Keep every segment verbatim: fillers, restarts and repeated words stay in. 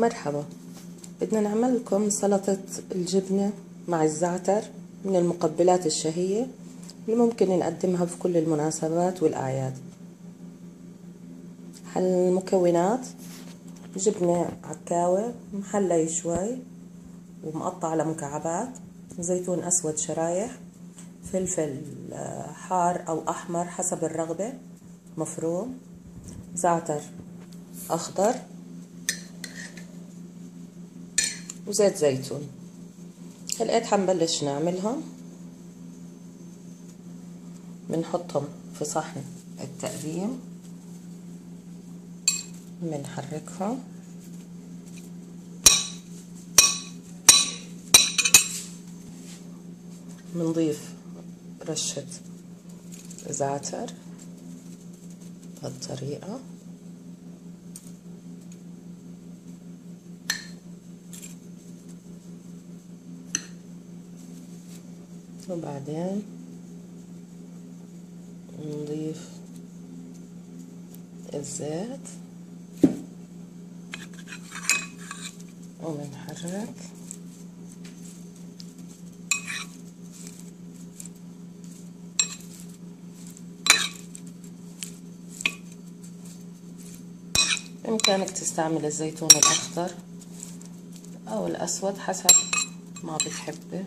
مرحبا، بدنا نعمل لكم سلطة الجبنة مع الزعتر من المقبلات الشهية اللي ممكن نقدمها في كل المناسبات والأعياد. المكونات: جبنة عكاوة محلية شوي ومقطعة لمكعبات، زيتون أسود شرايح، فلفل حار أو أحمر حسب الرغبة مفروم، زعتر أخضر، وزيت زيتون. هلقيت حنبلش نعملهم. بنحطهم في صحن التقديم، بنحركهم بنضيف رشة زعتر بهالطريقة، وبعدين نضيف الزيت وبنحرك بإمكانك تستعمل الزيتون الأخضر أو الأسود حسب ما بتحبه،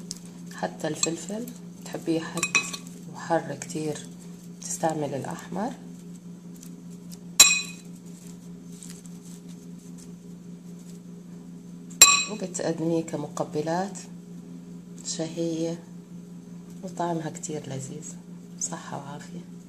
حتى الفلفل تحبيه حد وحر كتير تستعمل الأحمر. وبتقدميه كمقبلات شهية وطعمها كتير لذيذ. صحة وعافية.